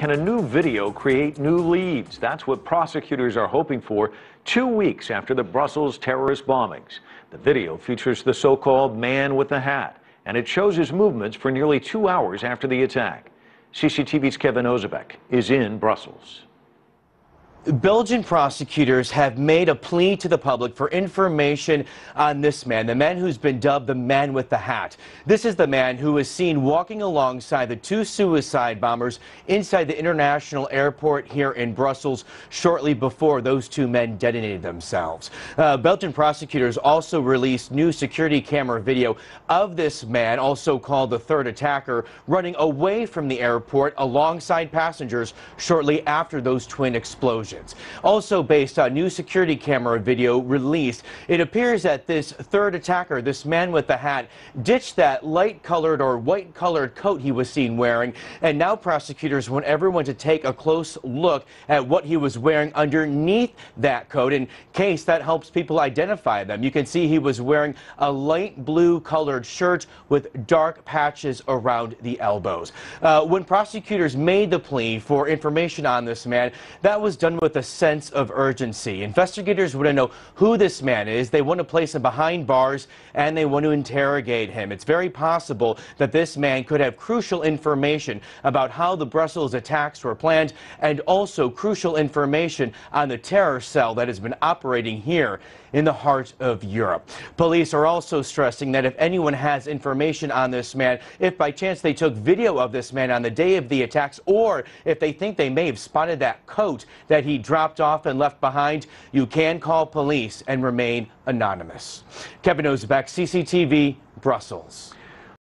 Can a new video create new leads? That's what prosecutors are hoping for 2 weeks after the Brussels terrorist bombings. The video features the so-called man with the hat, and it shows his movements for nearly 2 hours after the attack. CCTV's Kevin Ozebek is in Brussels. Belgian prosecutors have made a plea to the public for information on this man, the man who's been dubbed the man with the hat. This is the man who was seen walking alongside the two suicide bombers inside the international airport here in Brussels shortly before those two men detonated themselves. Belgian prosecutors also released new security camera video of this man, also called the third attacker, running away from the airport alongside passengers shortly after those twin explosions. Also based on new security camera video released, it appears that this third attacker, this man with the hat, ditched that light-colored or white-colored coat he was seen wearing, and now prosecutors want everyone to take a close look at what he was wearing underneath that coat in case that helps people identify them. You can see he was wearing a light blue-colored shirt with dark patches around the elbows. When prosecutors made the plea for information on this man, that was done with a sense of urgency. Investigators want to know who this man is. They want to place him behind bars, and they want to interrogate him. It's very possible that this man could have crucial information about how the Brussels attacks were planned, and also crucial information on the terror cell that has been operating here in the heart of Europe. Police are also stressing that if anyone has information on this man, if by chance they took video of this man on the day of the attacks, or if they think they may have spotted that coat that he dropped off and left behind, you can call police and remain anonymous. Kevin Ozebek, CCTV, Brussels.